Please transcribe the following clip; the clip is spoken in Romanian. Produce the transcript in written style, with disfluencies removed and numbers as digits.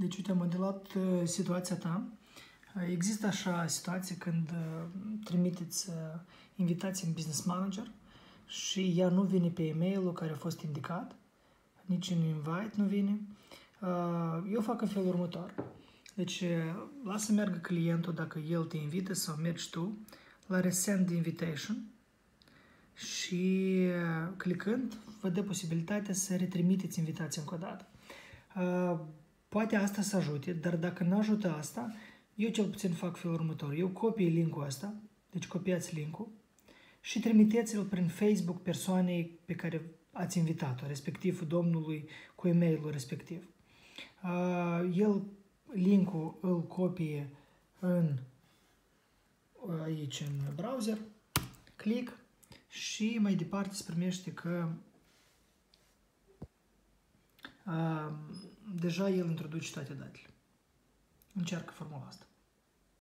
Deci, uite, am modelat situația ta. Există așa situație când trimiteți invitații în Business Manager și ea nu vine pe e-mailul care a fost indicat, nici în invite nu vine. Eu fac în felul următor. Deci, lasă să meargă clientul dacă el te invită sau mergi tu la Resend Invitation și clicând, vă dă posibilitatea să retrimiteți invitația încă o dată. Poate asta să ajute, dar dacă nu ajută asta, eu cel puțin fac felul următor. Eu copii linkul ăsta, deci copiați linkul și trimiteți-l prin Facebook persoanei pe care ați invitat-o, respectiv domnului cu e-mailul respectiv. El linkul îl copie aici în browser, click și mai departe se primește că deja el introduce toate datele. Încearcă formula asta.